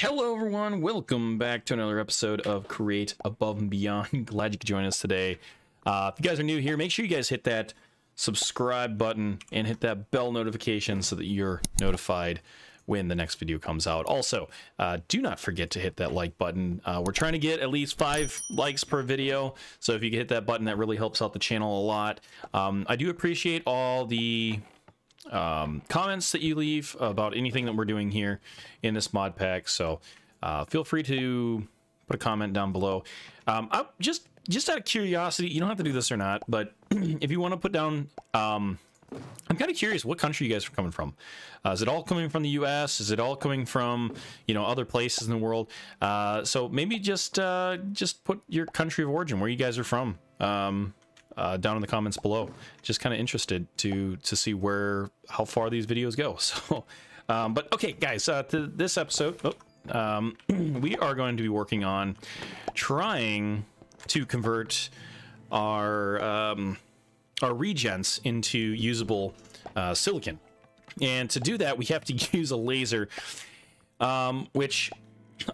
Hello everyone, welcome back to another episode of Create Above and Beyond. Glad you could join us today. If you guys are new here, make sure you guys hit that subscribe button and hit that bell notification so that you're notified when the next video comes out. Also, do not forget to hit that like button. We're trying to get at least 5 likes per video, so if you can hit that button, that really helps out the channel a lot. I do appreciate all the comments that you leave about anything that we're doing here in this mod pack, so feel free to put a comment down below. I'm just out of curiosity, you don't have to do this or not, but if you want to put down, I'm kind of curious what country you guys are coming from. Is it all coming from the US? Is it all coming from, you know, other places in the world? So maybe just put your country of origin, where you guys are from, down in the comments below. Just kind of interested to see how far these videos go. So, but okay, guys, to this episode, we are going to be working on trying to convert our regents into usable silicon, and to do that, we have to use a laser, which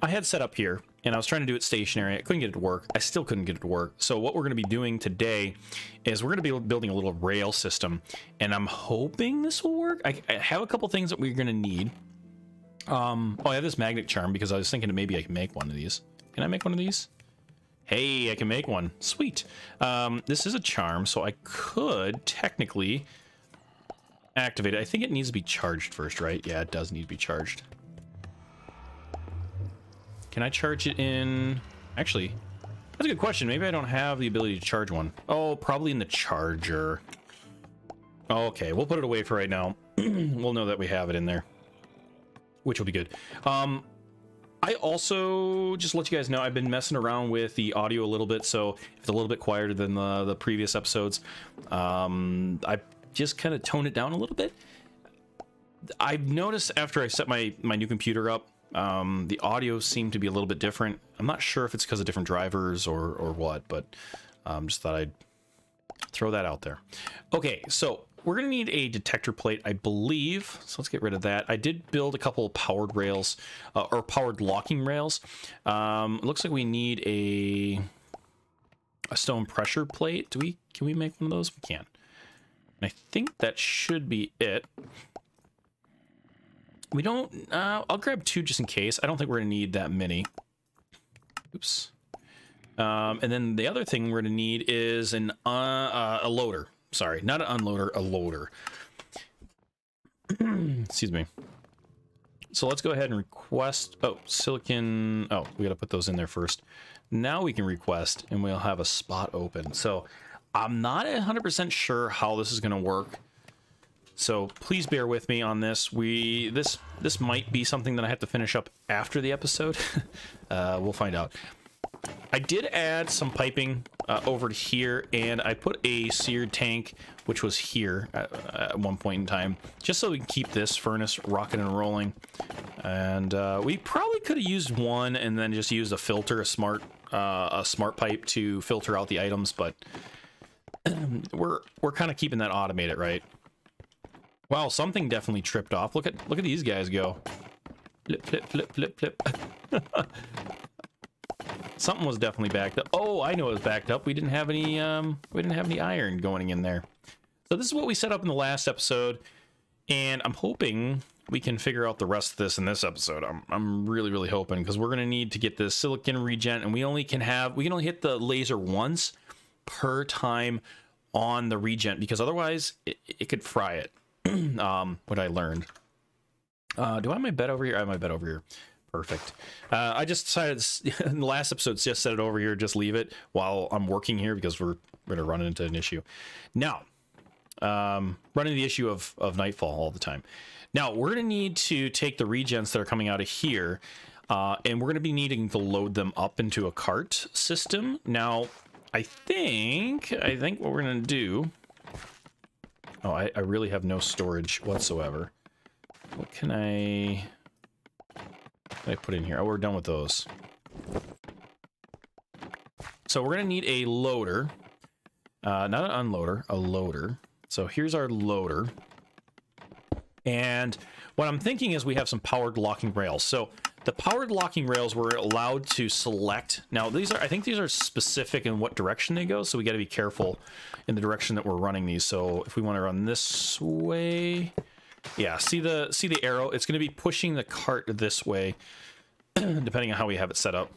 I had set up here. And I was trying to do it stationary. I couldn't get it to work. I still couldn't get it to work. So what we're going to be doing today is we're going to be building a little rail system. And I'm hoping this will work. I have a couple things that we're going to need. Oh, I have this magnet charm because I was thinking that maybe I can make one of these. Can I make one of these? Hey, I can make one. Sweet. This is a charm, so I could technically activate it. I think it needs to be charged first, right? Yeah, it does need to be charged. Can I charge it in... Actually, that's a good question. Maybe I don't have the ability to charge one. Oh, probably in the charger. Okay, we'll put it away for right now. We'll know that we have it in there, which will be good. I also, just to let you guys know, I've been messing around with the audio a little bit, so it's a little bit quieter than the previous episodes. I just kind of toned it down a little bit. I've noticed after I set my new computer up, the audio seemed to be a little bit different. I'm not sure if it's because of different drivers or what, but just thought I'd throw that out there. Okay, so we're gonna need a detector plate, I believe, so let's get rid of that. I did build a couple of powered rails, or powered locking rails. It looks like we need a stone pressure plate. Can we make one of those? We can. And I think that should be it. We don't, I'll grab 2 just in case. I don't think we're going to need that many. Oops. And then the other thing we're going to need is a loader. Sorry, not an unloader, a loader. Excuse me. So let's go ahead and request, oh, silicon. Oh, we got to put those in there first. Now we can request and we'll have a spot open. So I'm not 100% sure how this is going to work. So please bear with me on this. This might be something that I have to finish up after the episode. We'll find out. I did add some piping over to here, and I put a seared tank, which was here at one point in time, just so we can keep this furnace rocking and rolling. And we probably could have used one and then just used a filter, a smart pipe to filter out the items, but we're kind of keeping that automated, right? Wow, something definitely tripped off. Look at these guys go. Flip, flip, flip, flip, flip. Something was definitely backed up. Oh, I know it was backed up. We didn't have any iron going in there. So this is what we set up in the last episode, and I'm hoping we can figure out the rest of this in this episode. I'm really hoping, because we're gonna need to get this silicon regen, and we can only hit the laser once per time on the regen, because otherwise it could fry it. What I learned. Do I have my bed over here? I have my bed over here. Perfect. I just decided in the last episode, just set it over here, just leave it while I'm working here, because we're gonna run into an issue. Now, running the issue of nightfall all the time. Now we're gonna need to take the regens that are coming out of here, and we're gonna be needing to load them up into a cart system. Now, I think what we're gonna do. Oh, I really have no storage whatsoever. What can I put in here? Oh, we're done with those. So we're going to need a loader. Not an unloader, a loader. So here's our loader. And what I'm thinking is we have some powered locking rails. So The powered locking rails were allowed to select. Now these are, I think these are specific in what direction they go, so we got to be careful in the direction that we're running these. So if we want to run this way, yeah, see the arrow, it's going to be pushing the cart this way depending on how we have it set up.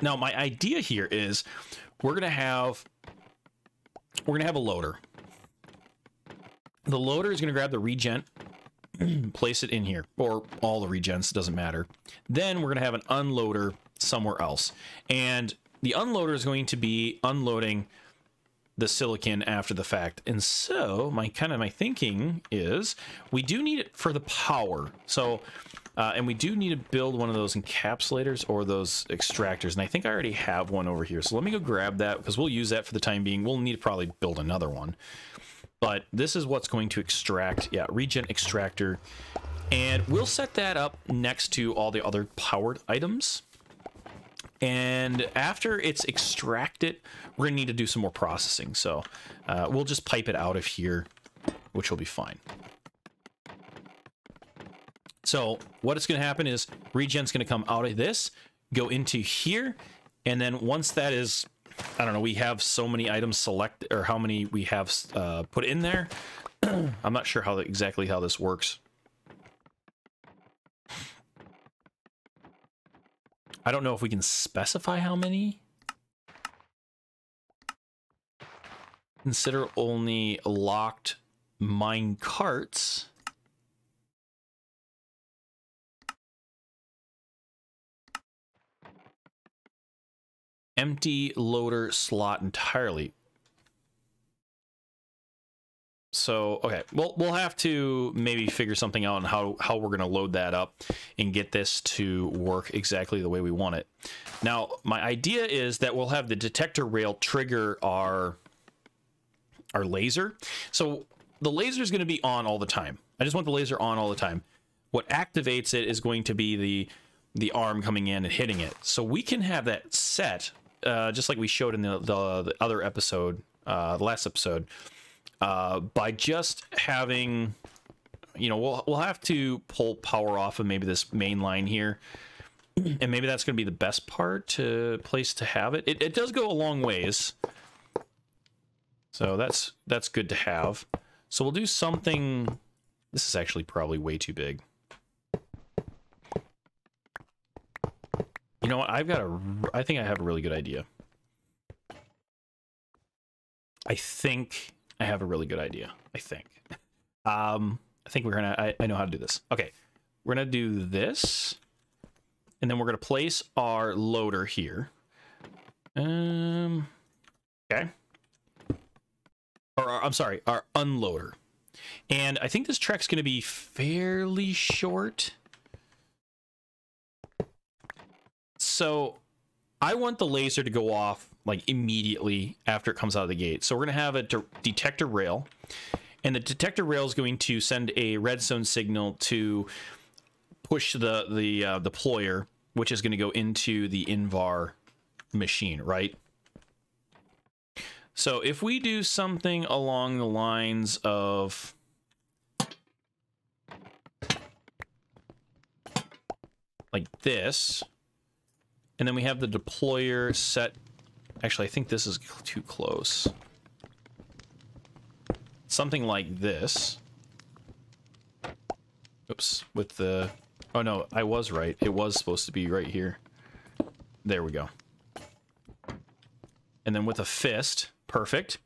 Now my idea here is we're going to have a loader. The loader is going to grab the regent, place it in here, or all the regents, doesn't matter. Then we're going to have an unloader somewhere else, and the unloader is going to be unloading the silicon after the fact. And so my thinking is we do need it for the power. So and we do need to build one of those encapsulators or those extractors, and I think I already have one over here, so let me go grab that because we'll use that for the time being. We'll need to probably build another one. But this is what's going to extract, yeah, regent extractor. And we'll set that up next to all the other powered items. And after it's extracted, we're going to need to do some more processing. So we'll just pipe it out of here, which will be fine. So what is going to happen is regent's going to come out of this, go into here. And then once that is, I don't know, we have so many items select, or how many we have put in there. I'm not sure exactly how this works. I don't know if we can specify how many. Consider only locked mine carts. Empty loader slot entirely. So, okay, we'll have to maybe figure something out on how we're going to load that up and get this to work exactly the way we want it. Now, my idea is that we'll have the detector rail trigger our laser. So the laser is going to be on all the time. I just want the laser on all the time. What activates it is going to be the arm coming in and hitting it. So we can have that set. Just like we showed in the other episode, the last episode, by just having, you know, we'll have to pull power off of maybe this main line here, and maybe that's going to be the best part to have it. It does go a long ways, so that's good to have. So we'll do something. This is actually probably way too big. You know what? I think I have a really good idea. I think we're gonna. I know how to do this. Okay, we're gonna do this, and then we're gonna place our loader here. Okay. Or I'm sorry, our unloader. And I think this track's gonna be fairly short. So I want the laser to go off like immediately after it comes out of the gate. So we're going to have a detector rail, and the detector rail is going to send a redstone signal to push the deployer, which is going to go into the Invar machine, right? So if we do something along the lines of, like this, and then we have the deployer set. Actually, I think this is too close. Something like this. Oops, with the... Oh no, I was right. It was supposed to be right here. There we go. And then with a fist. Perfect.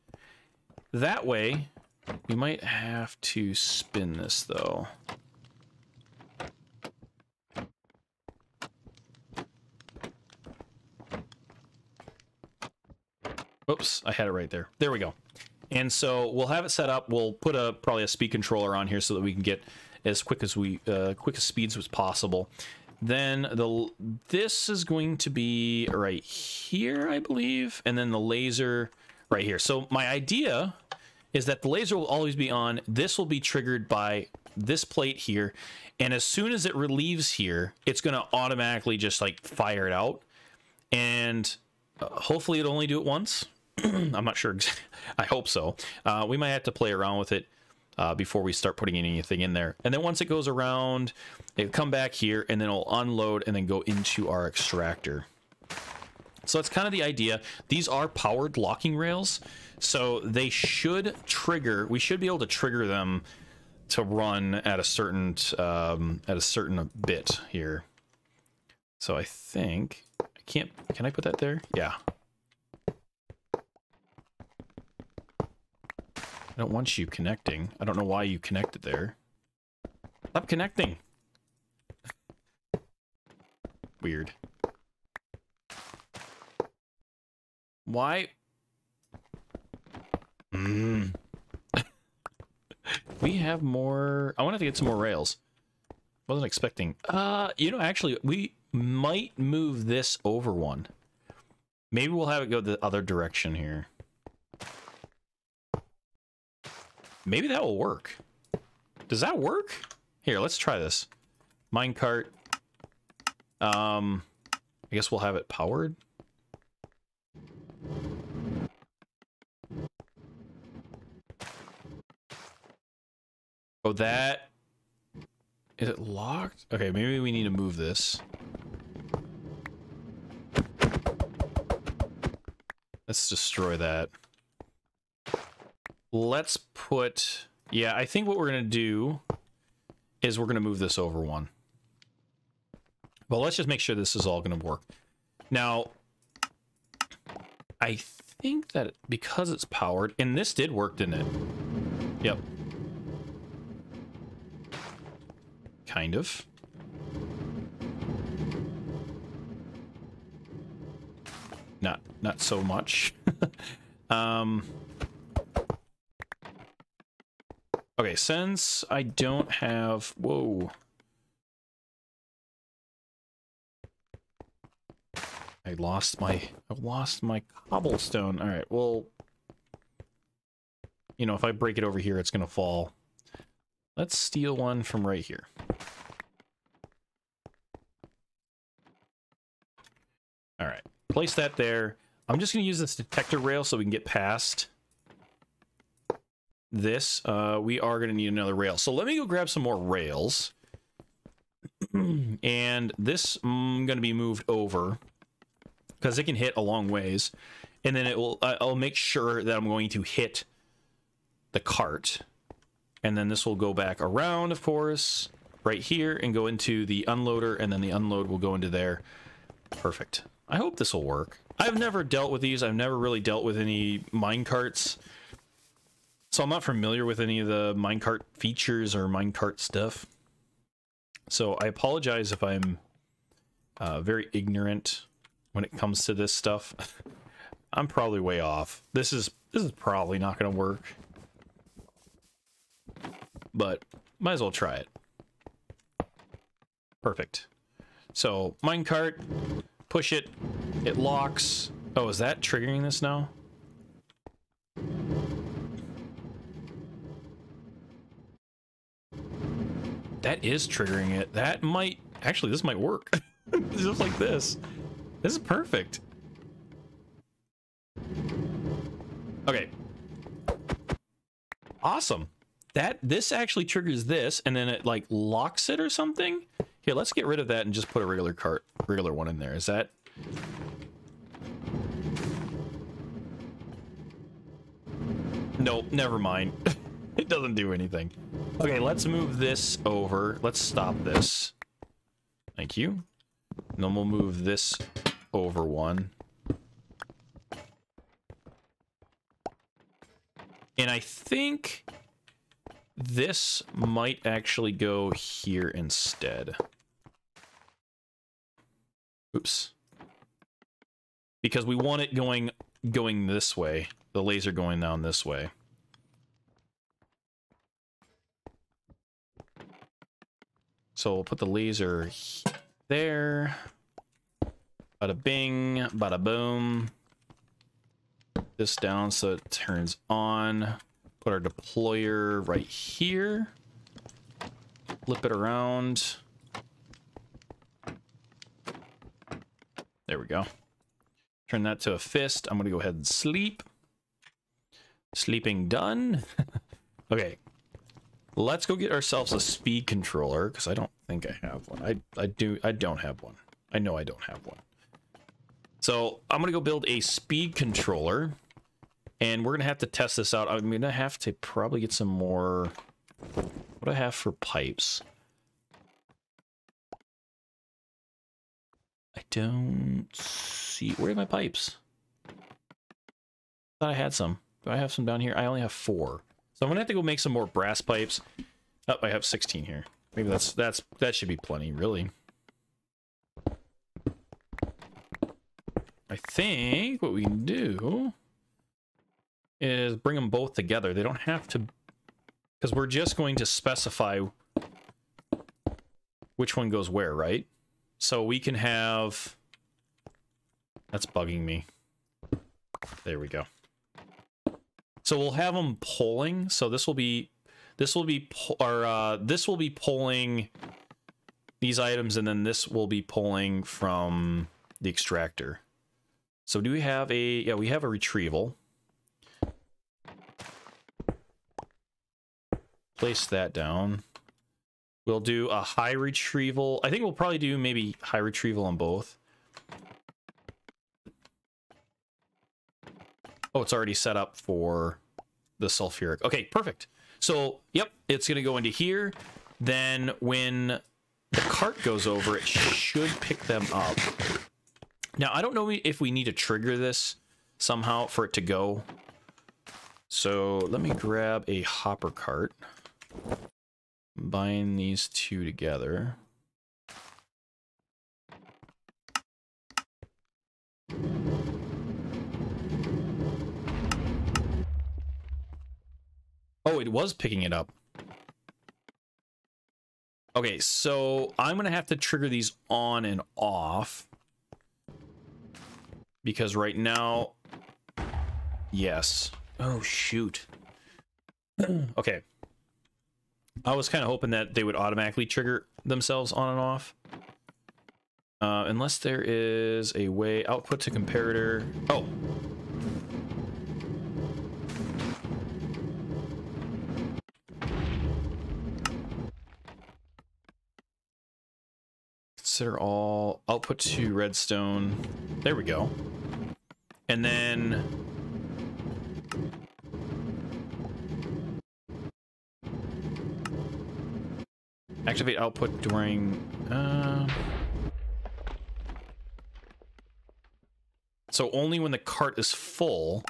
That way, we might have to spin this though. Oops, I had it right there. There we go. And so we'll have it set up. We'll put probably a speed controller on here so that we can get as quick as speeds as possible. Then this is going to be right here, I believe, and then the laser right here. So my idea is that the laser will always be on. This will be triggered by this plate here, and as soon as it relieves here, it's going to automatically just like fire it out, and hopefully it'll only do it once. I'm not sure. I hope so. We might have to play around with it before we start putting anything in there. And then once it goes around, it'll come back here and then it'll unload and then go into our extractor. So that's kind of the idea. These are powered locking rails, so they should trigger, we should be able to trigger them to run at a certain bit here. So I think I can't, can I put that there? Yeah. I don't want you connecting. I don't know why you connected there. Stop connecting. Weird. Why? We have more. I wanted to get some more rails. Wasn't expecting. You know, actually, we might move this over one. Maybe we'll have it go the other direction here. Maybe that will work. Does that work? Here, let's try this. Minecart. I guess we'll have it powered. Oh, that... Is it locked? Okay, maybe we need to move this. Let's destroy that. Let's put... Yeah, I think what we're going to do is we're going to move this over one. But let's just make sure this is all going to work. Now, I think that because it's powered... And this did work, didn't it? Yep. Kind of. Not so much. Okay, since I don't have... Whoa. I lost my cobblestone. All right, well... You know, if I break it over here, it's going to fall. Let's steal one from right here. All right, place that there. I'm just going to use this detector rail so we can get past this. We are going to need another rail. So let me go grab some more rails. And this I'm going to be moved over because it can hit a long ways. And then it will. I'll make sure that I'm going to hit the cart. And then this will go back around, of course, right here and go into the unloader, and then the unload will go into there. Perfect. I hope this will work. I've never dealt with these. I've never really dealt with any minecarts. So I'm not familiar with any of the minecart features or minecart stuff. So I apologize if I'm very ignorant when it comes to this stuff. I'm probably way off. This is probably not going to work. But might as well try it. Perfect. So minecart, push it, it locks. Oh, is that triggering this now? That is triggering it. That might actually, this might work. Just like this. This is perfect. Okay. Awesome. That this actually triggers this, and then it like locks it or something. Here, let's get rid of that and just put a regular cart, regular one in there. Is that? Nope, never mind. It doesn't do anything. Okay, let's move this over. Let's stop this. Thank you. And then we'll move this over one. And I think this might actually go here instead. Oops. Because we want it going this way. The laser going down this way. So we'll put the laser there. Bada bing, bada boom. Put this down so it turns on. Put our deployer right here. Flip it around. There we go. Turn that to a fist. I'm going to go ahead and sleep. Sleeping done. Okay. Let's go get ourselves a speed controller, because I don't think I have one. I don't have one. I know I don't have one. So I'm going to go build a speed controller, and we're going to have to test this out. I'm going to have to probably get some more. What do I have for pipes? I don't see. Where are my pipes? I thought I had some. Do I have some down here? I only have 4. So I'm gonna have to go make some more brass pipes. Oh, I have 16 here. Maybe that should be plenty, really. I think what we can do is bring them both together. They don't have to, because we're just going to specify which one goes where, right? So we can have. That's bugging me. There we go. So we'll have them pulling. So this will be pulling these items, and then this will be pulling from the extractor. So do we have a, yeah, we have a retrieval. Place that down. We'll do a high retrieval. I think we'll probably do maybe high retrieval on both. Oh, it's already set up for the sulfuric. Okay, perfect. So, yep, it's going to go into here. Then when the cart goes over, it should pick them up. Now, I don't know if we need to trigger this somehow for it to go. So let me grab a hopper cart. Bind these two together. Oh, it was picking it up. Okay, so I'm going to have to trigger these on and off. Because right now... Yes. Oh, shoot. Okay. I was kind of hoping that they would automatically trigger themselves on and off. Unless there is a way... Output to comparator... Oh! Consider all output to redstone. There we go. And then activate output during. So only when the cart is full.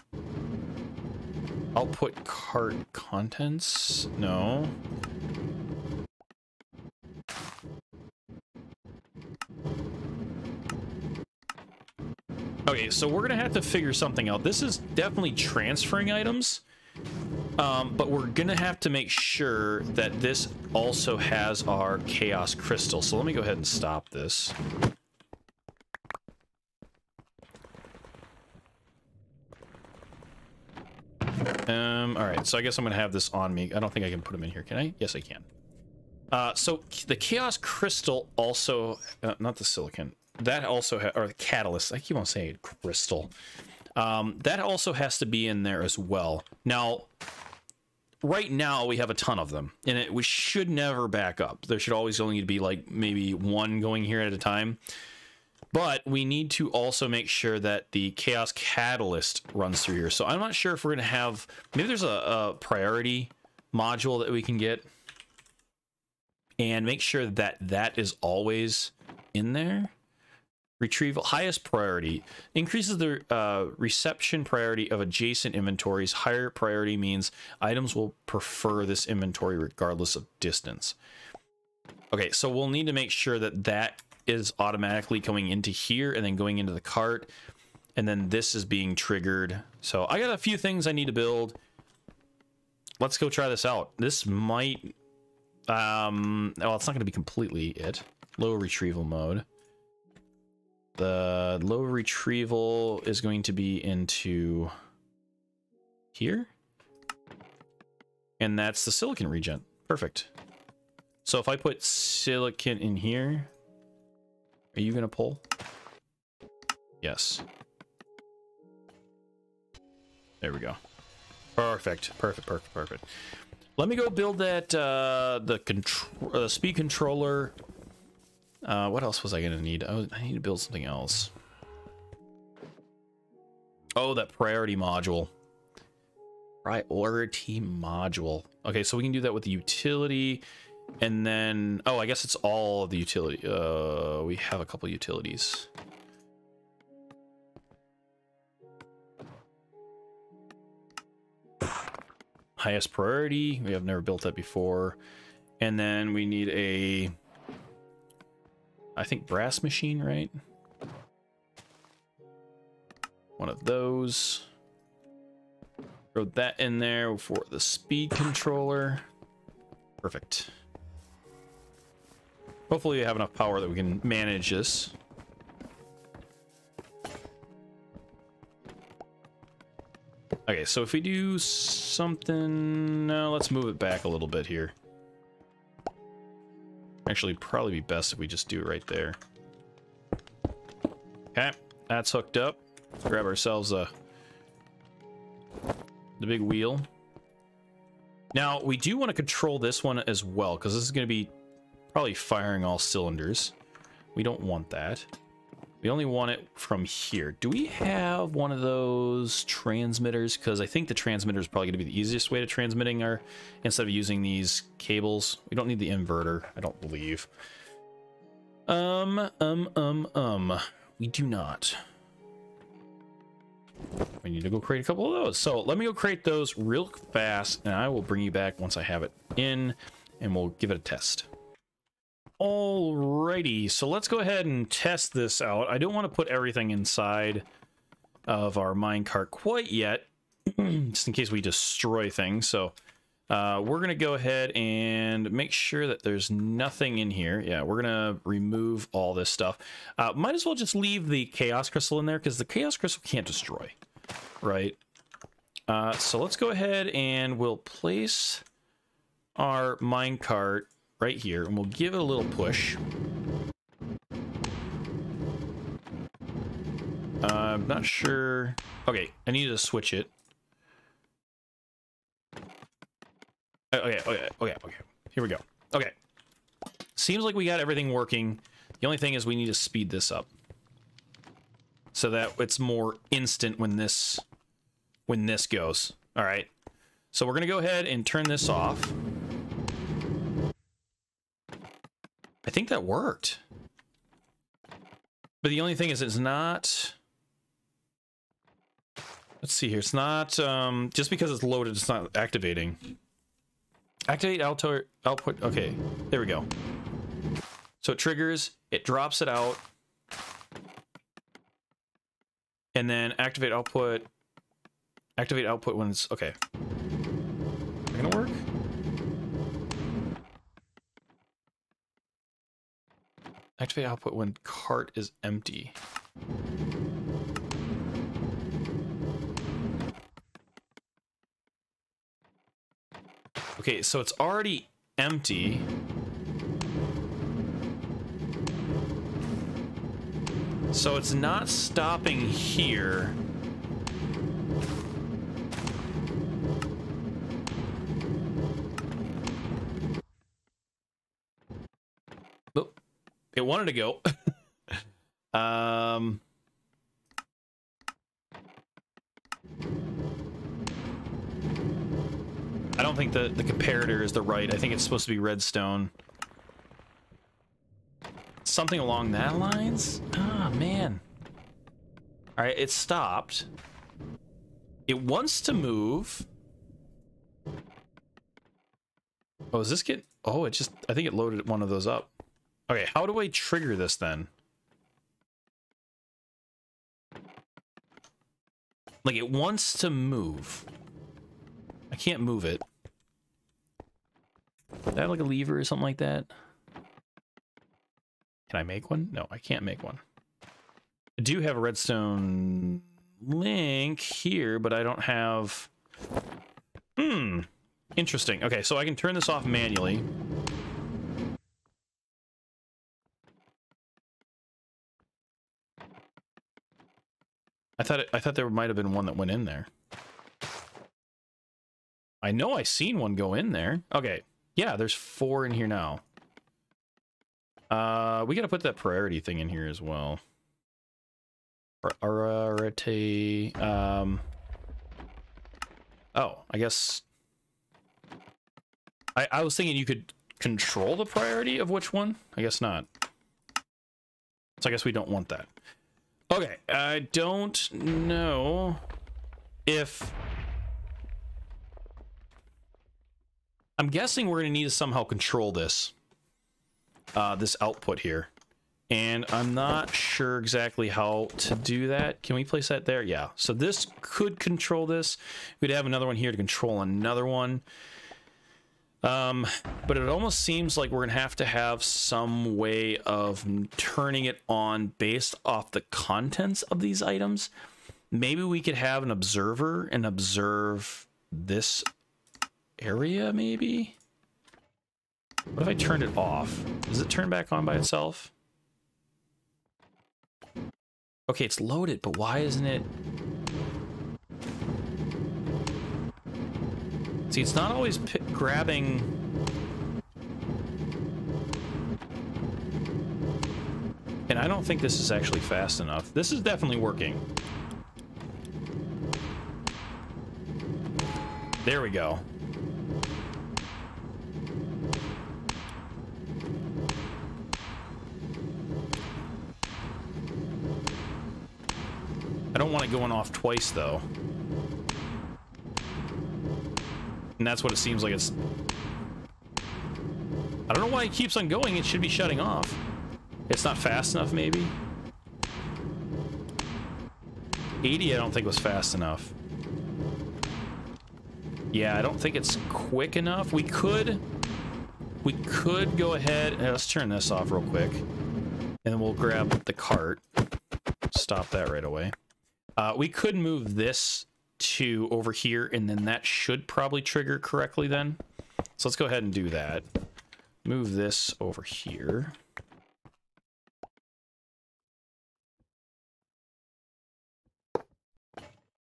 Output cart contents? No. Okay, so we're gonna have to figure something out. This is definitely transferring items, but we're gonna have to make sure that this also has our chaos crystal. So let me go ahead and stop this. All right, so I guess I'm gonna have this on me. I don't think I can put them in here, can I? Yes, I can. So the chaos crystal also, not the silicon. That also, or the catalyst, I keep on saying crystal. That also has to be in there as well. Now, right now we have a ton of them, and we should never back up. There should always only be like maybe one going here at a time. But we need to also make sure that the chaos catalyst runs through here. So I'm not sure if we're going to have, maybe there's a priority module that we can get. And make sure that that is always in there. Retrieval highest priority increases the reception priority of adjacent inventories. Higher priority means items will prefer this inventory regardless of distance. Okay, so we'll need to make sure that that is automatically going into here and then going into the cart, and then this is being triggered. So I got a few things I need to build. Let's go try this out. This might well, it's not going to be completely it. Low retrieval mode. The low retrieval is going to be into here. And that's the silicon regen. Perfect. So if I put silicon in here, are you going to pull? Yes. There we go. Perfect. Perfect. Perfect. Perfect. Let me go build that the speed controller. What else was I gonna need? I need to build something else. Oh, that priority module. Priority module. Okay, so we can do that with the utility, and then oh, I guess it's all the utility. We have a couple utilities. Highest priority. We have never built that before, and then we need a, I think, brass machine, right? One of those. Throw that in there for the speed controller. Perfect. Hopefully we have enough power that we can manage this. Okay, so if we do something... No, let's move it back a little bit here. Actually, probably be best if we just do it right there. Okay, that's hooked up. Grab ourselves a... the big wheel. Now, we do want to control this one as well, because this is going to be probably firing all cylinders. We don't want that. We only want it from here. Do we have one of those transmitters? Because I think the transmitter is probably going to be the easiest way to transmitting our... instead of using these cables. We don't need the inverter, I don't believe. We do not. We need to go create a couple of those. So let me go create those real fast, and I will bring you back once I have it in, and we'll give it a test. Alrighty, so let's go ahead and test this out. I don't want to put everything inside of our minecart quite yet, just in case we destroy things. So we're going to go ahead and make sure that there's nothing in here. Yeah, we're going to remove all this stuff. Might as well just leave the chaos crystal in there, because the chaos crystal can't destroy, right? So let's go ahead and we'll place our minecart right here, and we'll give it a little push. I'm not sure. Okay, I need to switch it. Okay. Here we go. Okay. Seems like we got everything working. The only thing is we need to speed this up so that it's more instant when this goes. All right. So we're gonna go ahead and turn this off. I think that worked. But the only thing is it's not... Let's see here. It's not... just because it's loaded, it's not activating. Activate output... Okay. There we go. So it triggers. It drops it out. And then activate output... Activate output when it's... Okay. Is that gonna work? Activate output when cart is empty. Okay, so it's already empty. So it's not stopping here. It wanted to go. I don't think the comparator is the right. I think it's supposed to be redstone. Something along that lines? Ah, man. All right, it stopped. It wants to move. Oh, is this get... Oh, it just... I think it loaded one of those up. Okay, how do I trigger this then? Like, it wants to move. I can't move it. Is that like a lever or something like that? Can I make one? No, I can't make one. I do have a redstone link here, but I don't have... Interesting. Okay, so I can turn this off manually. I thought there might have been one that went in there. I know I seen one go in there. Okay. Yeah, there's four in here now. We gotta put that priority thing in here as well. Priority. Oh, I guess. I was thinking you could control the priority of which one. I guess not. So I guess we don't want that. Okay, I don't know if... I'm guessing we're going to need to somehow control this, this output here. And I'm not sure exactly how to do that. Can we place that there? Yeah. So this could control this. We'd have another one here to control another one. But it almost seems like we're going to have some way of turning it on based off the contents of these items. Maybe we could have an observer and observe this area, maybe? What if I turned it off? Does it turn back on by itself? Okay, it's loaded, but why isn't it... See, it's not always grabbing. And I don't think this is actually fast enough. This is definitely working. There we go. I don't want it going off twice, though. And that's what it seems like it's... I don't know why it keeps on going. It should be shutting off. It's not fast enough, maybe? 80, I don't think was fast enough. Yeah, I don't think it's quick enough. We could go ahead... Let's turn this off real quick. And then we'll grab the cart. Stop that right away. We could move this to over here, and then that should probably trigger correctly then. So let's go ahead and do that. Move this over here.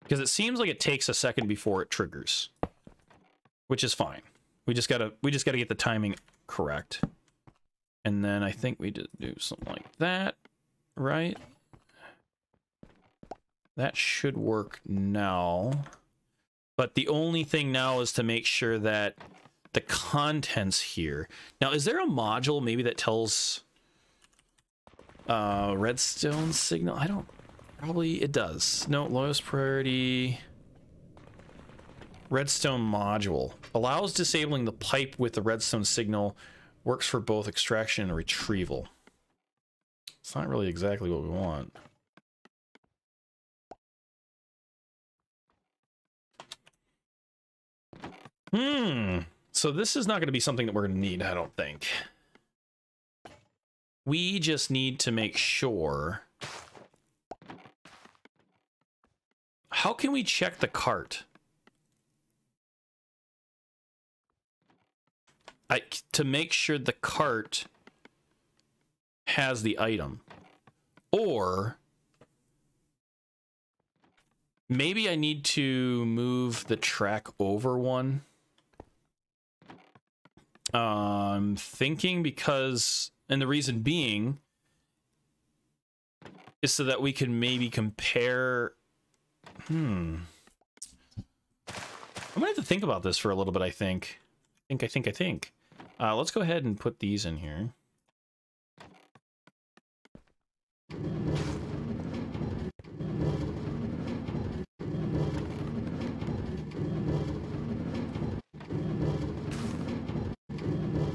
Because it seems like it takes a second before it triggers. Which is fine. We just gotta get the timing correct. And then I think we just do something like that, right? That should work now, but the only thing now is to make sure that the contents here. Now, is there a module maybe that tells redstone signal? I don't, probably it does. No, lowest priority. Redstone module allows disabling the pipe with the redstone signal, works for both extraction and retrieval. It's not really exactly what we want. So this is not going to be something that we're going to need, I don't think. We just need to make sure. How can we check the cart? To make sure the cart has the item. Or... Maybe I need to move the track over one. I'm thinking because, and the reason being is so that we can maybe compare. I'm gonna have to think about this for a little bit. I think. Let's go ahead and put these in here.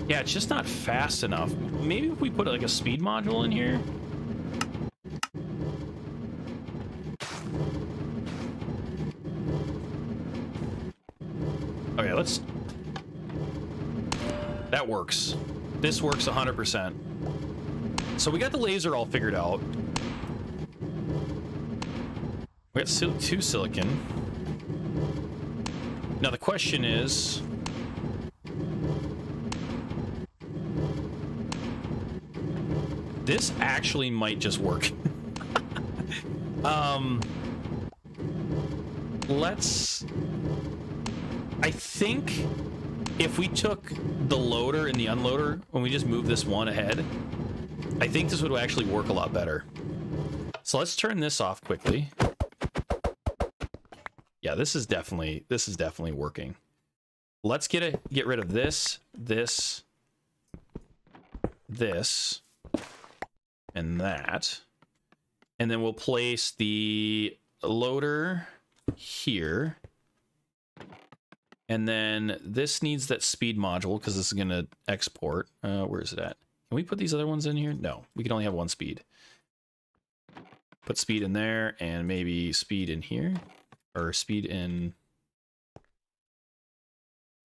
Yeah, it's just not fast enough. Maybe if we put like a speed module in here. Okay, let's... That works. This works 100%. So we got the laser all figured out. We got two silicon. Now the question is... This actually might just work. Let's I think if we took the loader and the unloader, when we just move this one ahead, I think this would actually work a lot better. So let's turn this off quickly. Yeah, this is definitely working. Let's get rid of this, and that. And then we'll place the loader here. And then this needs that speed module because this is going to export. Where is it at? Can we put these other ones in here? No, we can only have one speed. Put speed in there and maybe speed in here. Or speed in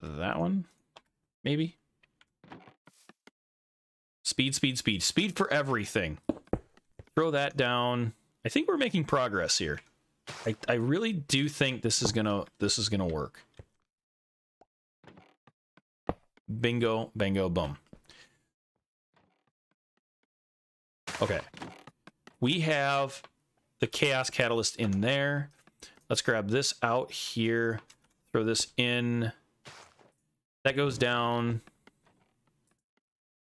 that one, maybe. Speed, speed, speed. Speed for everything. Throw that down. I think we're making progress here. I really do think this is gonna work. Bingo, bingo, boom. Okay. We have the chaos catalyst in there. Let's grab this out here. Throw this in. That goes down.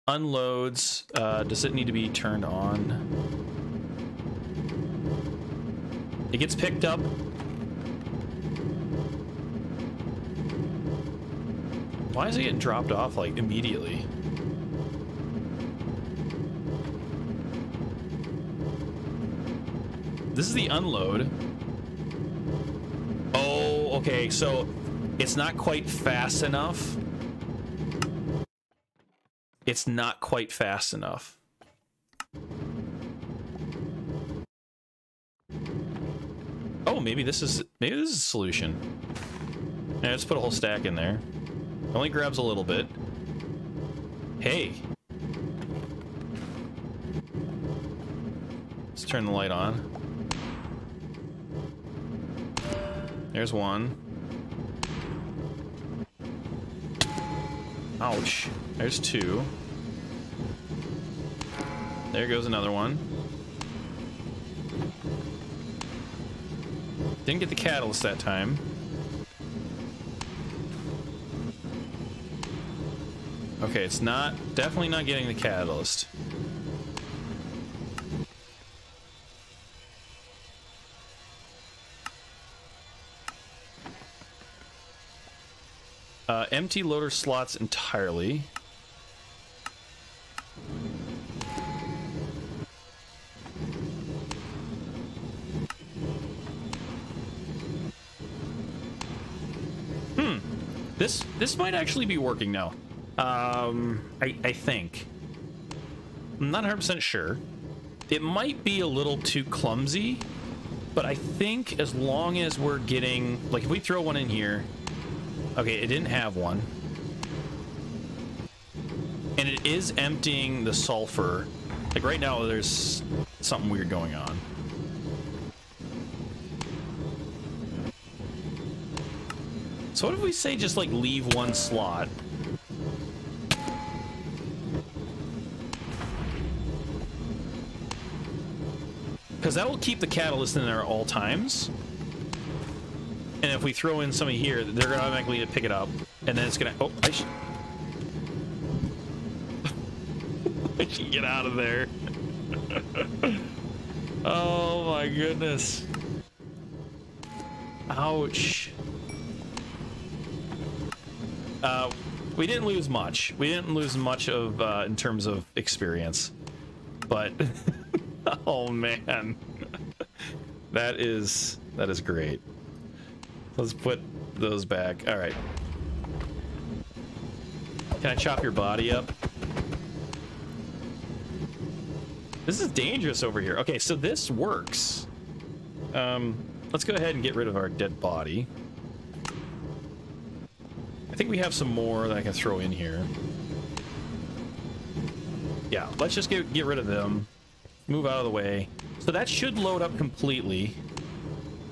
Unloads. Does it need to be turned on? It gets picked up. Why is it getting dropped off like immediately? This is the unload. Oh, okay, so it's not quite fast enough. It's not quite fast enough. Oh, maybe this is a solution. Yeah, let's put a whole stack in there. It only grabs a little bit. Hey. Let's turn the light on. There's one. Ouch. There's two. There goes another one. Didn't get the catalyst that time. Okay, it's not, definitely not getting the catalyst. Empty loader slots entirely. This might actually be working now. I think. I'm not 100% sure. It might be a little too clumsy, but I think as long as we're getting... Like, if we throw one in here... Okay, it didn't have one. And it is emptying the sulfur. Like, right now, there's something weird going on. So what if we say just, like, leave one slot? Because that will keep the catalyst in there at all times. And if we throw in some of here, they're going to automatically pick it up. And then it's going to... Oh, I should get out of there. Oh, my goodness. Ouch. We didn't lose much. We didn't lose much of in terms of experience, but oh man, that is great. Let's put those back. All right. Can I chop your body up? This is dangerous over here. Okay, so this works. Let's go ahead and get rid of our dead body. I think we have some more that I can throw in here. Yeah, let's just get rid of them. Move out of the way. So that should load up completely.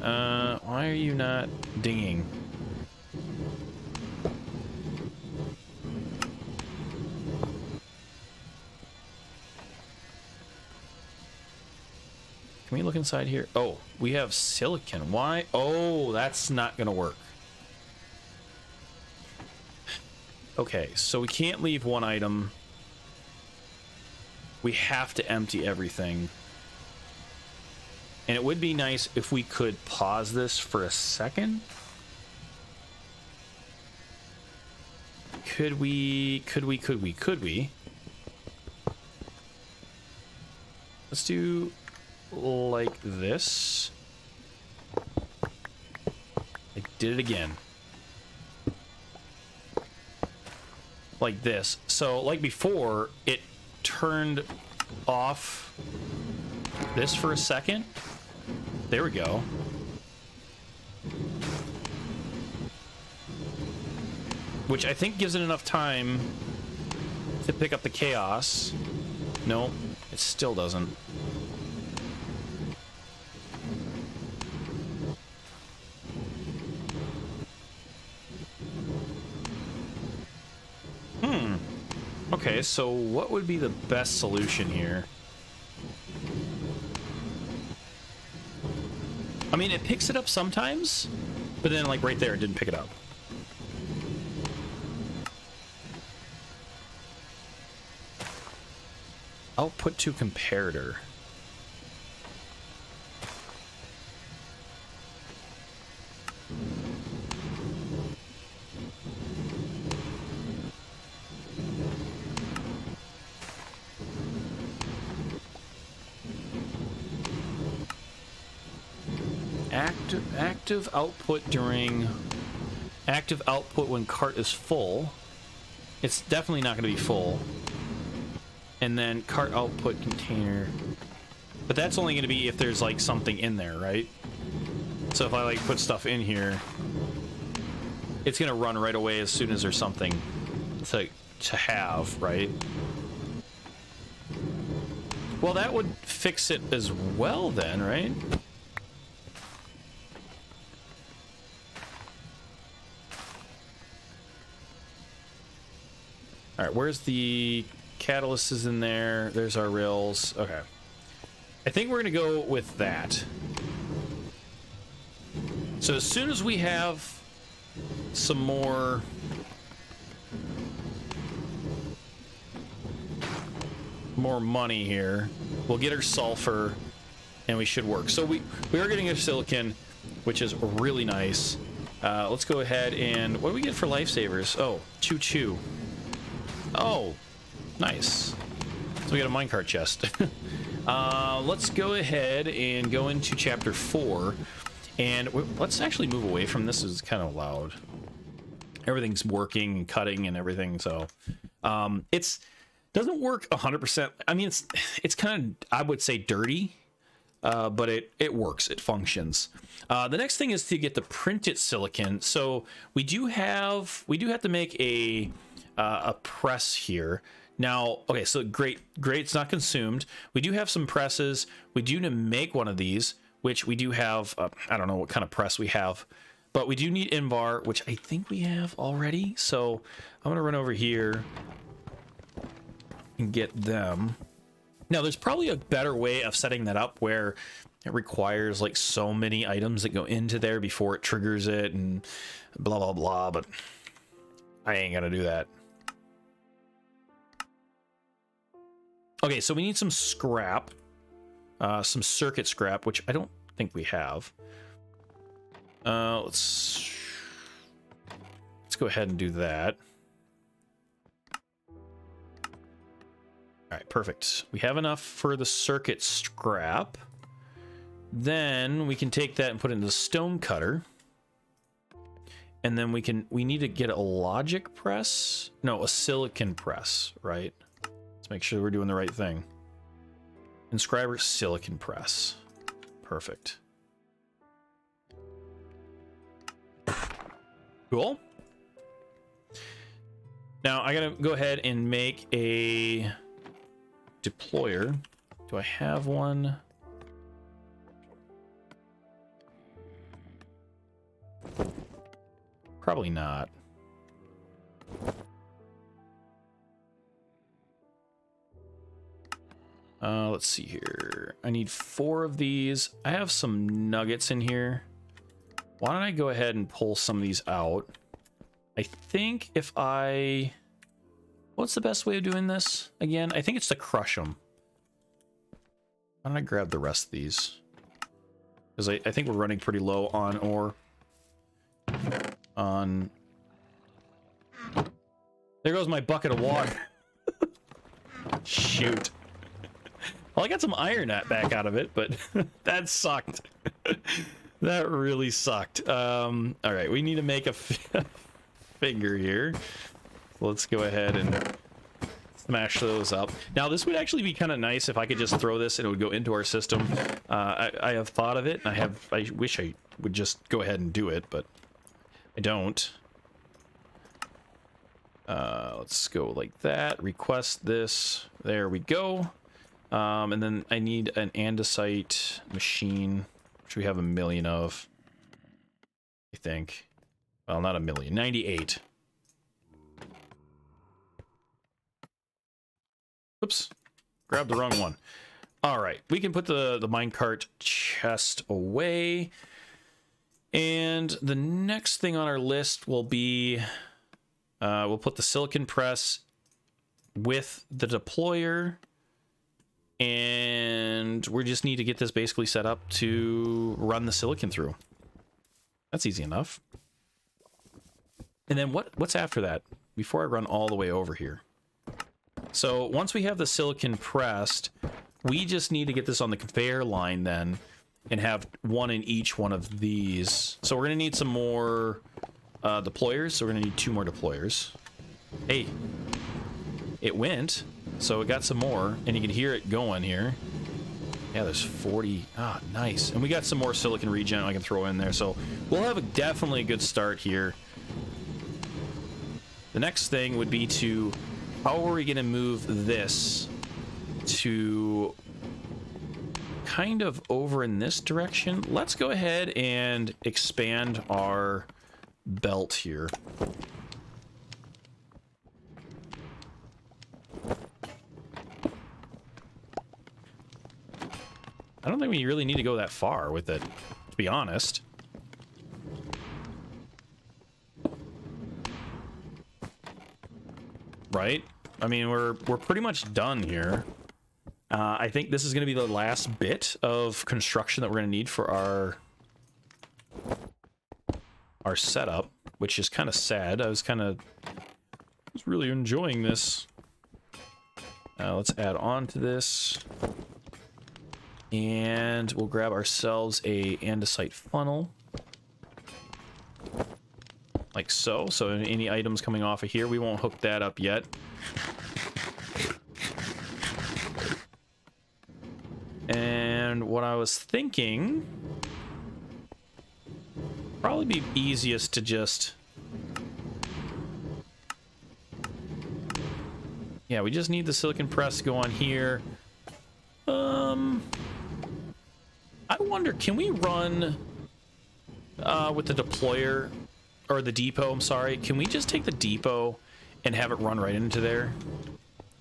Why are you not dinging? Can we look inside here? Oh, we have silicon. Why? Oh, that's not gonna work. Okay, so we can't leave one item. We have to empty everything. And it would be nice if we could pause this for a second. Could we? Let's do like this. I did it again. Like this. So like before, it turned off this for a second. There we go. Which I think gives it enough time to pick up the chaos. Nope, it still doesn't. Okay, so what would be the best solution here? I mean, it picks it up sometimes, but then like right there, it didn't pick it up. Output to comparator. Active output during active output when cart is full. It's definitely not going to be full. And then cart output container. But that's only going to be if there's like something in there, right? So if I like put stuff in here, it's going to run right away as soon as there's something to have, right? Well, that would fix it as well then, right? All right, where's the catalyst is in there? There's our rails. Okay. I think we're going to go with that. So as soon as we have some more... more money here, we'll get our sulfur, and we should work. So we are getting our silicon, which is really nice. Let's go ahead and... what do we get for lifesavers? Oh, choo-choo. Oh, nice. So we got a minecart chest. Let's go ahead and go into chapter 4. And let's actually move away from this. It's kind of loud. Everything's working and cutting and everything. So it's doesn't work 100%. I mean, it's kind of, I would say, dirty. But it works. It functions. The next thing is to get the printed silicon. So we do have to make a press here. Now, okay, so grate's not consumed. We do have some presses. We do need to make one of these, which we do have. I don't know what kind of press we have, but we do need Invar, which I think we have already. So I'm gonna run over here and get them. Now, there's probably a better way of setting that up where it requires like so many items that go into there before it triggers it and blah, blah, blah, but I ain't gonna do that. Okay, so we need some scrap, some circuit scrap, which I don't think we have. Let's go ahead and do that. All right, perfect. We have enough for the circuit scrap. Then we can take that and put it into the stone cutter. And then we need to get a logic press. No, a silicon press, right? Let's make sure we're doing the right thing. Inscriber silicon press. Perfect. Cool. Now I gotta go ahead and make a deployer. Do I have one? Probably not. Let's see here. I need 4 of these. I have some nuggets in here. Why don't I go ahead and pull some of these out? I think if I... What's the best way of doing this again? I think it's to crush them. Why don't I grab the rest of these? Because I think we're running pretty low on ore. On... There goes my bucket of water. Shoot. Well, I got some iron back out of it, but that sucked. That really sucked. All right, we need to make a finger here. Let's go ahead and smash those up. Now, this would actually be kind of nice if I could just throw this and it would go into our system. I have thought of it. And I wish I would just go ahead and do it, but I don't. Let's go like that. Request this. There we go. And then I need an andesite machine, which we have a million of, I think. Well, not a million. 98. Oops. Grabbed the wrong one. All right. We can put the minecart chest away. And the next thing on our list will be... we'll put the silicon press with the deployer, and we just need to get this basically set up to run the silicon through. That's easy enough. And then what's after that? Before I run all the way over here. So once we have the silicon pressed, we just need to get this on the conveyor line then and have one in each one of these. So we're going to need some more... deployers, so we're gonna need 2 more deployers. Hey, it went, so it got some more, and you can hear it going here. Yeah, there's 40. Ah, nice. And we got some more silicon regen I can throw in there, so we'll have definitely a good start here. The next thing would be to, how are we gonna move this to kind of over in this direction? Let's go ahead and expand our belt here. I don't think we really need to go that far with it, to be honest. Right? I mean, we're pretty much done here. I think this is going to be the last bit of construction that we're going to need for our setup, which is kind of sad. I was really enjoying this. Let's add on to this, and we'll grab ourselves a andesite funnel, like so. So any items coming off of here, we won't hook that up yet. And what I was thinking, probably be easiest to just, yeah, we just need the silicon press to go on here. I wonder, can we run with the deployer, or the depot, I'm sorry, can we just take the depot and have it run right into there?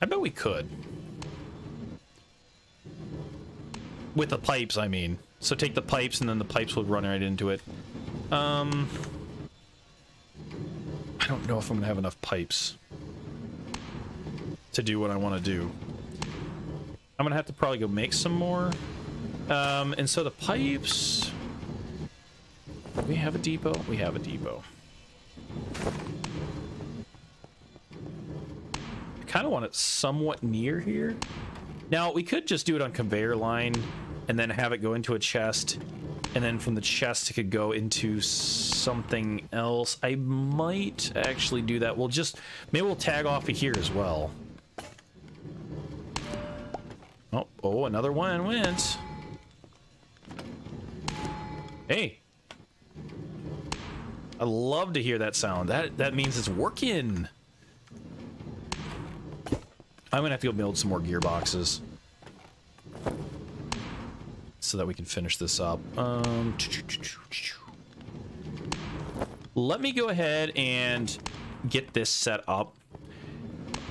I bet we could, with the pipes, I mean. So take the pipes and then the pipes will run right into it. I don't know if I'm gonna have enough pipes to do what I want to do. I'm gonna have to probably go make some more. And so the pipes, we have a depot. We have a depot. I kind of want it somewhat near here. Now we could just do it on conveyor line and then have it go into a chest. And then from the chest, it could go into something else. I might actually do that. We'll just... Maybe we'll tag off of here as well. Oh, oh, another one went. Hey. I love to hear that sound. That means it's working. I'm going to have to go build some more gearboxes, so that we can finish this up. Let me go ahead and get this set up.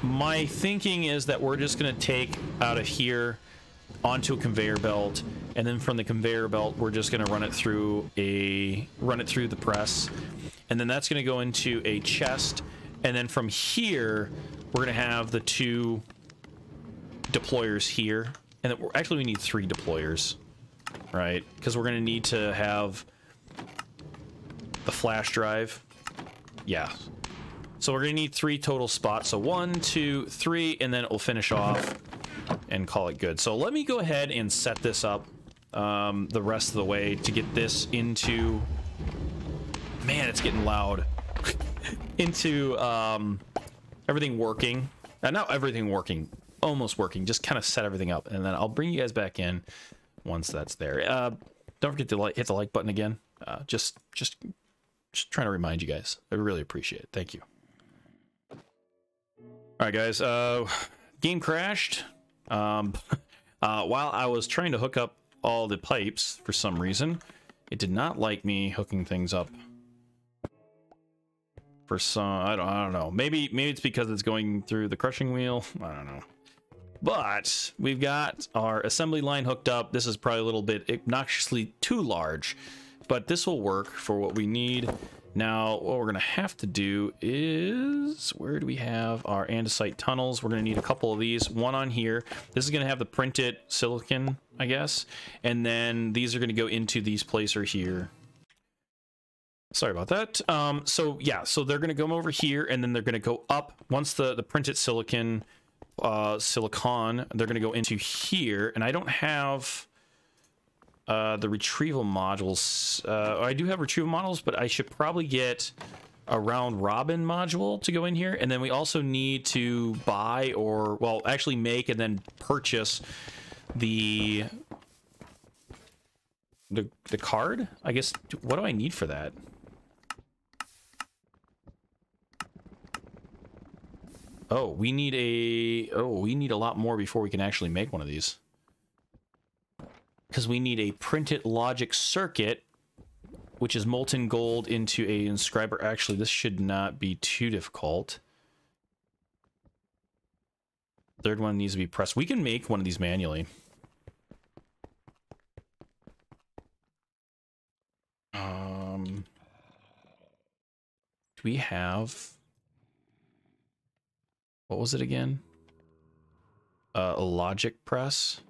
My thinking is that we're just going to take out of here onto a conveyor belt and then from the conveyor belt we're just going to run it through the press, and then that's going to go into a chest, and then from here we're going to have the two deployers here, and that actually we need three deployers, right? Because we're going to need to have the flash drive. Yeah. So we're going to need three total spots. So 1, 2, 3, and then it will finish off and call it good. So let me go ahead and set this up the rest of the way to get this into... Man, it's getting loud. Into everything working. Not everything working. Almost working. Just kind of set everything up. And then I'll bring you guys back in once that's there. Don't forget to hit the like button again. Just trying to remind you guys. I really appreciate it. Thank you. All right, guys. Game crashed. While I was trying to hook up all the pipes, for some reason, it did not like me hooking things up. For some, I don't know. Maybe it's because it's going through the crushing wheel. I don't know. But we've got our assembly line hooked up. This is probably a little bit obnoxiously too large, but this will work for what we need. Now, what we're going to have to do is, where do we have our andesite tunnels? We're going to need a couple of these, one on here. This is going to have the printed silicon, I guess. And then these are going to go into these placer here. Sorry about that. So yeah, so they're going to go over here, and then they're going to go up. Once the printed silicon, they're going to go into here. And I don't have... the retrieval modules. I do have retrieval modules, but I should probably get a round robin module to go in here. And then we also need to buy, or, well, actually make and then purchase the card, I guess. What do I need for that? Oh, we need a lot more before we can actually make one of these. Because we need a printed logic circuit, which is molten gold into a inscriber. Actually, this should not be too difficult. Third one needs to be pressed. We can make one of these manually. Do we have... What was it again? A logic press?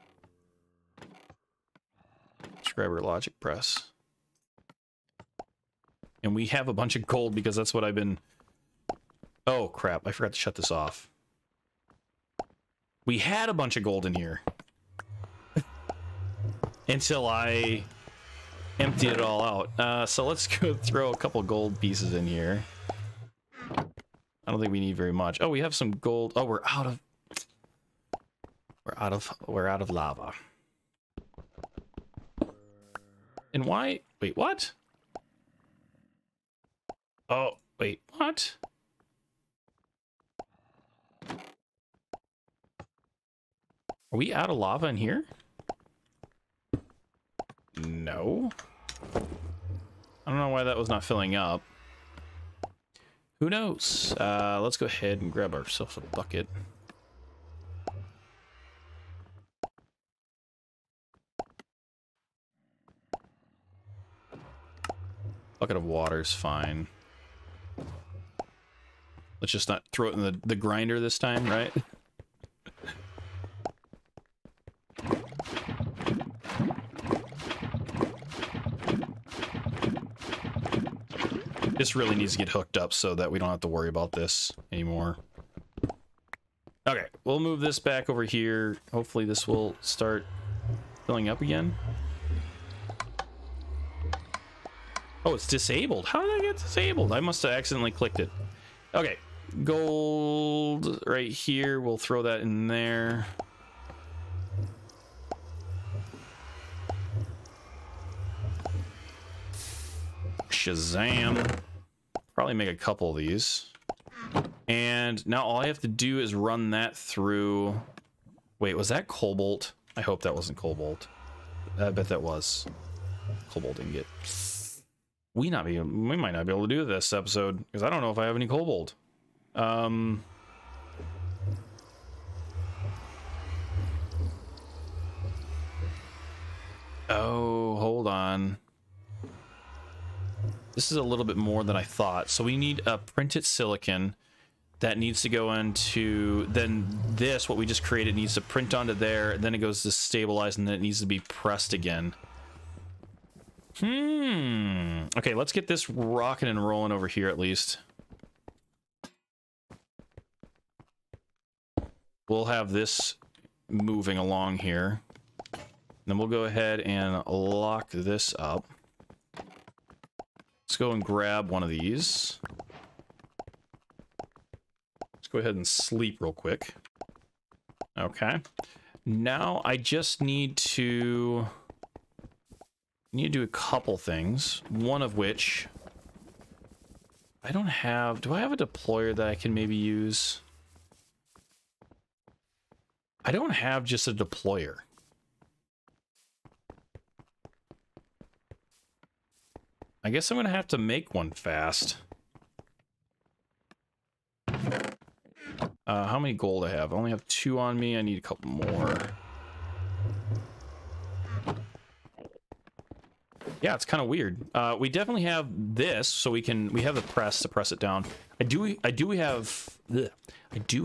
Subscriber logic press, and we have a bunch of gold because that's what I've been... Oh crap, I forgot to shut this off. We had a bunch of gold in here until I emptied it all out. So let's go throw a couple gold pieces in here. I don't think we need very much. Oh, we have some gold. Oh, we're out of lava. And why? Wait, what? Oh, wait, what? Are we out of lava in here? No. I don't know why that was not filling up. Who knows? Let's go ahead and grab ourselves a bucket. Bucket of water's fine. Let's just not throw it in the grinder this time, right? This really needs to get hooked up so that we don't have to worry about this anymore. Okay, we'll move this back over here. Hopefully this will start filling up again. Oh, it's disabled. How did I get disabled? I must have accidentally clicked it. Okay, gold right here. We'll throw that in there. Shazam. Probably make a couple of these. And now all I have to do is run that through... Wait, was that cobalt? I hope that wasn't cobalt. I bet that was. Cobalt ingot. We might not be able to do this episode because I don't know if I have any cobalt. Oh, hold on. This is a little bit more than I thought. So we need a printed silicon that needs to go into, then this, what we just created, needs to print onto there, and then it goes to stabilize, and then it needs to be pressed again. Hmm. Okay, let's get this rocking and rolling over here at least. We'll have this moving along here. Then we'll go ahead and lock this up. Let's go and grab one of these. Let's go ahead and sleep real quick. Okay. Now I just need to... do a couple things, one of which I don't have. Do I have a deployer that I can maybe use? I don't have just a deployer. I guess I'm going to have to make one fast. How many gold I have? I only have 2 on me. I need a couple more. Yeah, it's kind of weird. We definitely have this, so we have the press to press it down. I do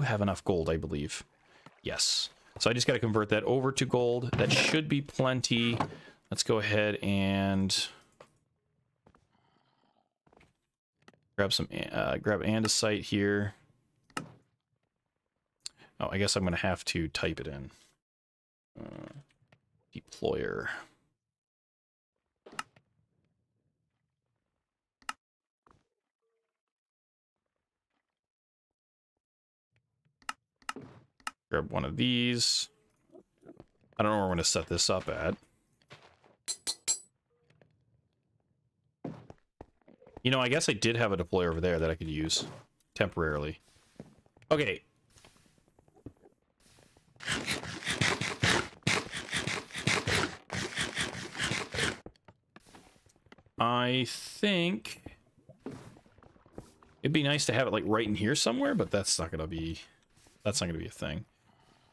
have enough gold, I believe. Yes. So I just got to convert that over to gold. That should be plenty. Let's go ahead and grab some andesite here. Oh, I guess I'm going to have to type it in. Deployer. Grab one of these. I don't know where I'm going to set this up at. You know, I guess I did have a deployer over there that I could use temporarily. Okay. I think it'd be nice to have it like right in here somewhere, but that's not going to be a thing.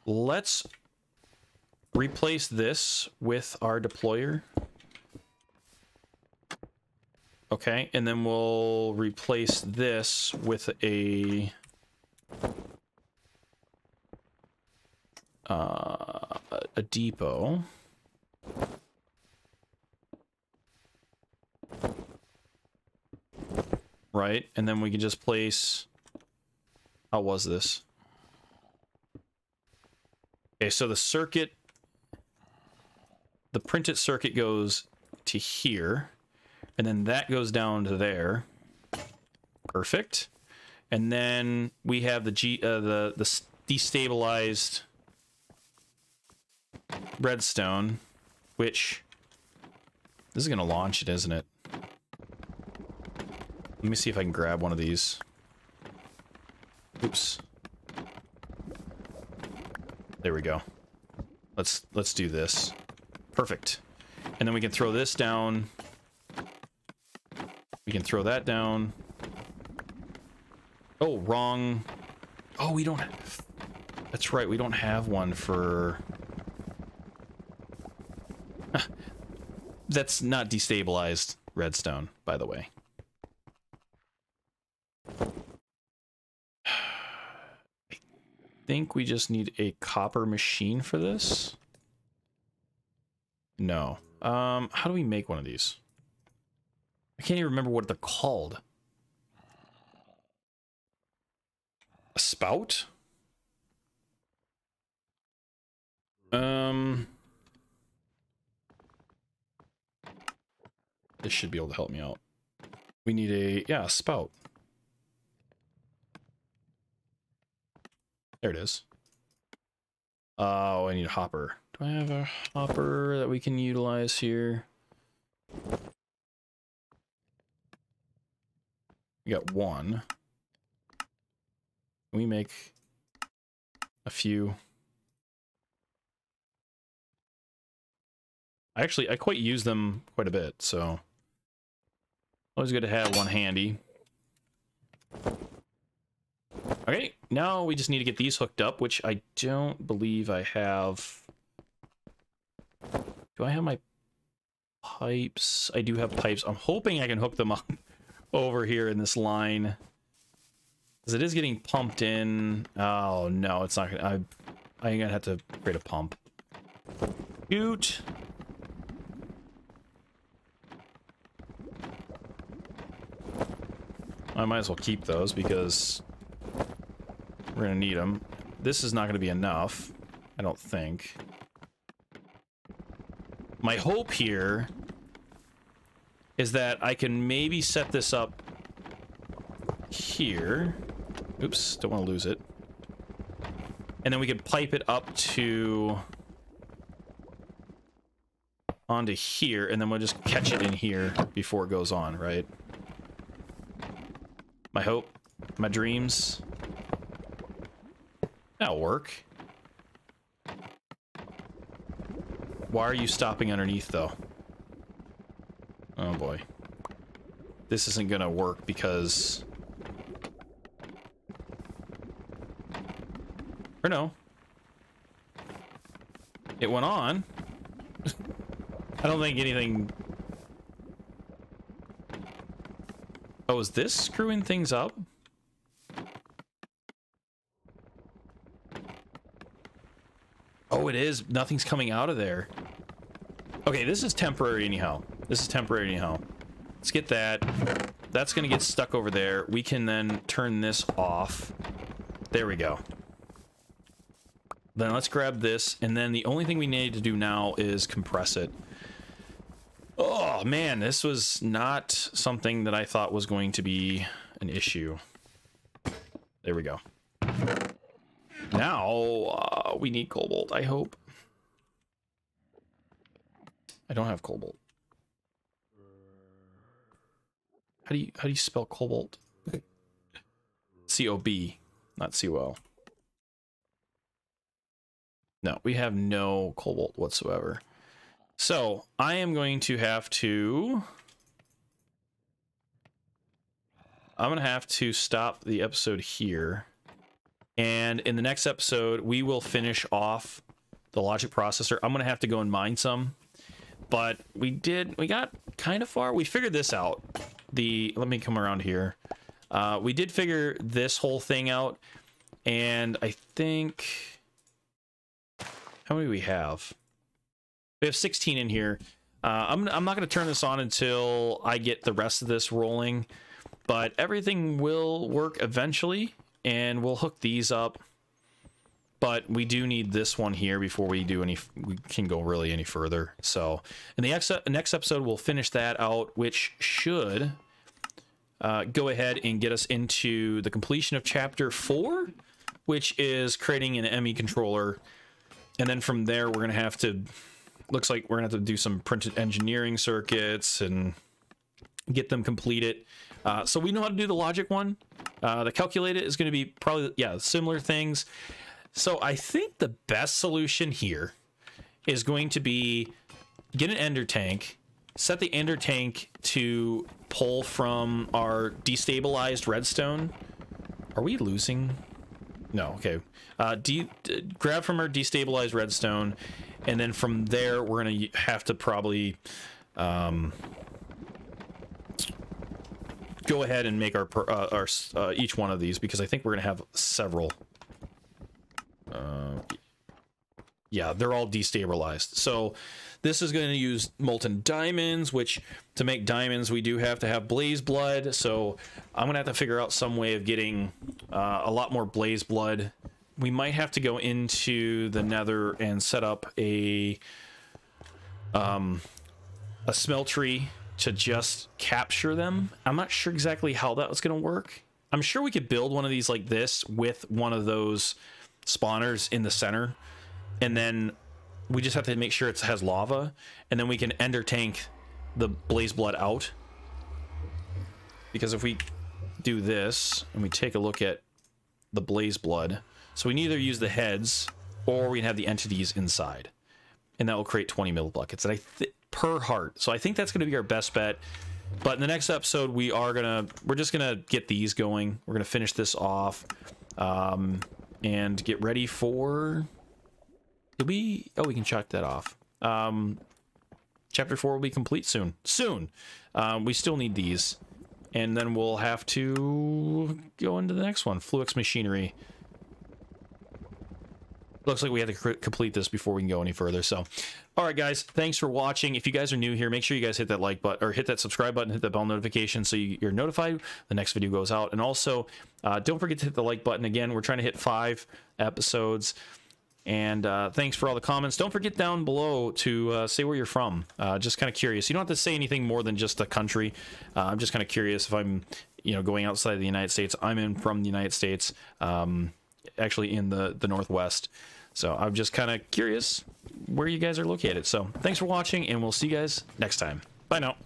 Let's replace this with our deployer. Okay, and then we'll replace this with a... a depot. Right, and then we can just place... How was this? Okay, so the circuit... The printed circuit goes to here. And then that goes down to there. Perfect. And then we have the destabilized redstone, which this is going to launch it, isn't it? Let me see if I can grab one of these. Oops. There we go. Let's do this. Perfect. And then we can throw this down. We can throw that down. Oh, wrong. Oh, we don't have... That's right, we don't have one for... That's not destabilized redstone, by the way. I think we just need a copper machine for this. No. How do we make one of these? I can't even remember what they're called. A spout? This should be able to help me out. We need a, yeah, a spout. There it is. Oh, I need a hopper. Do I have a hopper that we can utilize here? We got one. Can we make a few? I quite use them quite a bit, so always good to have one handy. Okay, now we just need to get these hooked up, which I don't believe I have. Do I have my pipes. I do have pipes. I'm hoping I can hook them up over here in this line, because it is getting pumped in. Oh no, it's not gonna. I'm gonna have to create a pump. Cute. I might as well keep those because we're gonna need them. This is not gonna be enough, I don't think. My hope here is that I can maybe set this up here. Oops, don't want to lose it. And then we could pipe it up to onto here, and then we'll just catch it in here before it goes on, right? My hope, my dreams. That'll work. Why are you stopping underneath, though? Oh, boy. This isn't gonna work because... Or no. It went on. I don't think anything... Oh, is this screwing things up? Oh, it is. Nothing's coming out of there. Okay, this is temporary anyhow. This is temporary anyhow. Let's get that. That's going to get stuck over there. We can then turn this off. There we go. Then let's grab this. And then the only thing we need to do now is compress it. Oh, man. This was not something that I thought was going to be an issue. There we go. Now, we need cobalt, I hope. I don't have cobalt. How do you spell cobalt? C-O-B, not C-O-L. No, we have no cobalt whatsoever. So, I am going to have to... I'm going to have to stop the episode here. And in the next episode, we will finish off the logic processor. I'm going to have to go and mine some, but we got kind of far. We figured this out. Let me come around here. We did figure this whole thing out. And I think, how many do we have? We have 16 in here. I'm not going to turn this on until I get the rest of this rolling, but everything will work eventually. And we'll hook these up, but we do need this one here before we do any. We can go really any further. So in the next episode, we'll finish that out, which should go ahead and get us into the completion of chapter 4, which is creating an ME controller. And then from there, we're gonna have to. Looks like we're gonna have to do some printed engineering circuits and get them completed. So we know how to do the logic one. The calculate it is going to be probably, yeah, similar things. So I think the best solution here is going to be get an ender tank, set the ender tank to pull from our destabilized redstone. Are we losing? No, okay. Grab from our destabilized redstone, and then from there we're going to have to probably... go ahead and make our each one of these, because I think we're gonna have several. Yeah, they're all destabilized. So this is going to use molten diamonds, which to make diamonds we do have to have blaze blood. So I'm gonna have to figure out some way of getting a lot more blaze blood. We might have to go into the nether and set up a smeltery to just capture them. I'm not sure exactly how that was going to work. I'm sure we could build one of these like this with one of those spawners in the center, and then we just have to make sure it has lava, and then we can ender tank the blaze blood out. Because if we do this and we take a look at the blaze blood, so we can either use the heads or we can have the entities inside, and that will create 20 mil buckets. And per heart. So I think that's going to be our best bet. But in the next episode, we're just gonna get these going. We're gonna finish this off and get ready for. Oh, we can check that off. Chapter 4 will be complete soon. Soon! We still need these. And then we'll have to go into the next one. Fluix Machinery. Looks like we had to complete this before we can go any further. So, all right, guys, thanks for watching. If you guys are new here, make sure you guys hit that like button or hit that subscribe button, hit that bell notification so you're notified the next video goes out. And also, don't forget to hit the like button again. We're trying to hit 5 episodes. And thanks for all the comments. Don't forget down below to say where you're from. Just kind of curious. You don't have to say anything more than just the country. I'm just kind of curious if I'm, you know, going outside of the United States. I'm from the United States. Actually in the Northwest. So I'm just kind of curious where you guys are located. So thanks for watching, and we'll see you guys next time. Bye now.